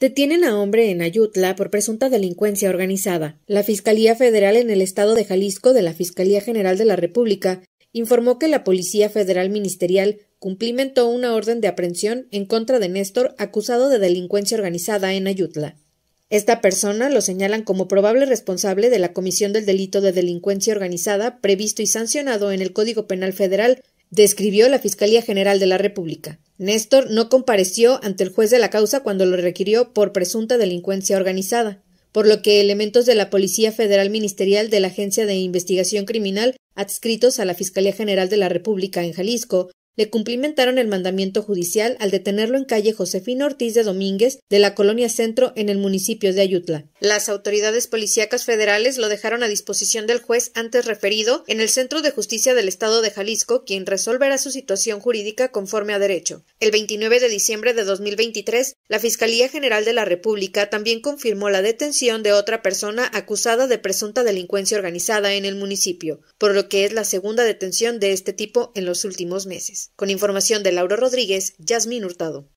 Detienen a hombre en Ayutla por presunta delincuencia organizada. La Fiscalía Federal en el Estado de Jalisco de la Fiscalía General de la República informó que la Policía Federal Ministerial cumplimentó una orden de aprehensión en contra de Néstor, acusado de delincuencia organizada en Ayutla. Esta persona lo señalan como probable responsable de la comisión del delito de delincuencia organizada previsto y sancionado en el Código Penal Federal, describió la Fiscalía General de la República. Néstor no compareció ante el juez de la causa cuando lo requirió por presunta delincuencia organizada, por lo que elementos de la Policía Federal Ministerial de la Agencia de Investigación Criminal adscritos a la Fiscalía General de la República en Jalisco le cumplimentaron el mandamiento judicial al detenerlo en calle Josefa Ortiz de Domínguez de la colonia Centro en el municipio de Ayutla. Las autoridades policíacas federales lo dejaron a disposición del juez antes referido en el Centro de Justicia del Estado de Jalisco, quien resolverá su situación jurídica conforme a derecho. El 29 de diciembre de 2023, la Fiscalía General de la República también confirmó la detención de otra persona acusada de presunta delincuencia organizada en el municipio, por lo que es la segunda detención de este tipo en los últimos meses. Con información de Lauro Rodríguez, Yasmín Hurtado.